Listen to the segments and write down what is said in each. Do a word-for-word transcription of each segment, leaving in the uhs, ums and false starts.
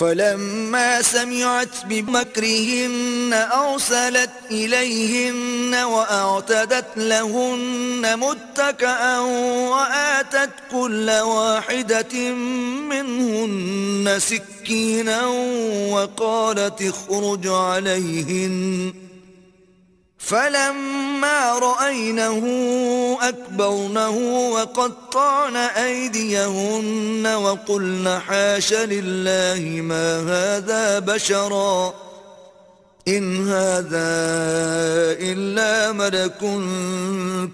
فلما سمعت بمكرهن أرسلت إليهن وأعتدت لهن متكأا وآتت كل واحدة منهن سكينا وقالت اخرج عليهن، فلما رأينه أكبرنه وقطعن أيديهن وقلن حاش لله ما هذا بشرا إن هذا إلا ملك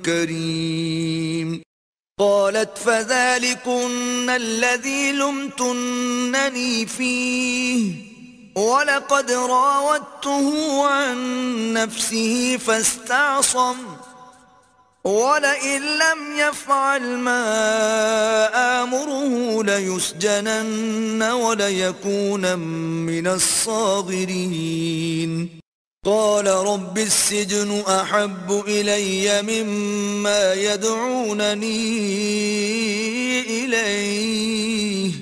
كريم. قالت فذلكن الذي لمتنني فيه ولقد راودته عن نفسه فاستعصم ولئن لم يفعل ما آمره ليسجنن وليكونن من الصاغرين. قال رب السجن أحب إلي مما يدعونني إليه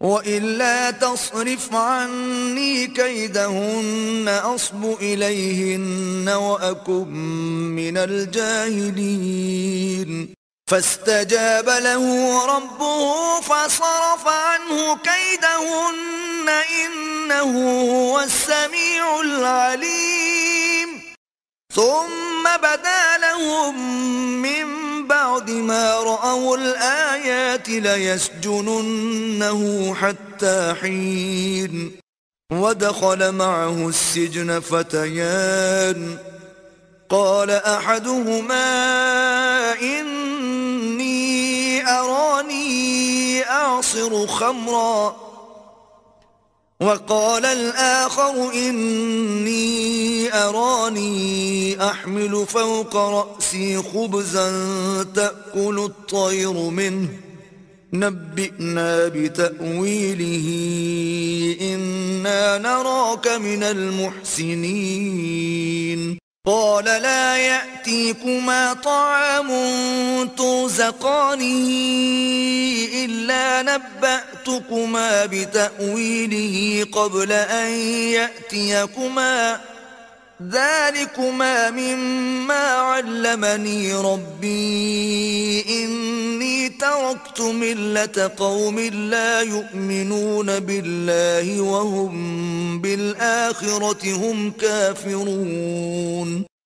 وإلا تصرف عني كيدهن أصب إليهن وأكن من الجاهلين. فاستجاب له ربه فصرف عنه كيدهن إنه هو السميع العليم. ثم بدا لهم من بعد ما رأوا الآيات ليسجننه حتى حين. ودخل معه السجن فتيان قال أحدهما إني أراني أعصر خمرا وقال الآخر إني أراني أحمل فوق رأسي خبزا تأكل الطير منه نبئنا بتأويله إنا نراك من المحسنين. قال لا يأتيكما طعام ترزقانه إلا نبأتكما بتأويله قبل أن يأتيكما ذلكما مما علمني ربي إني تركت ملة قوم لا يؤمنون بالله وهم بالآخرة هم كافرون.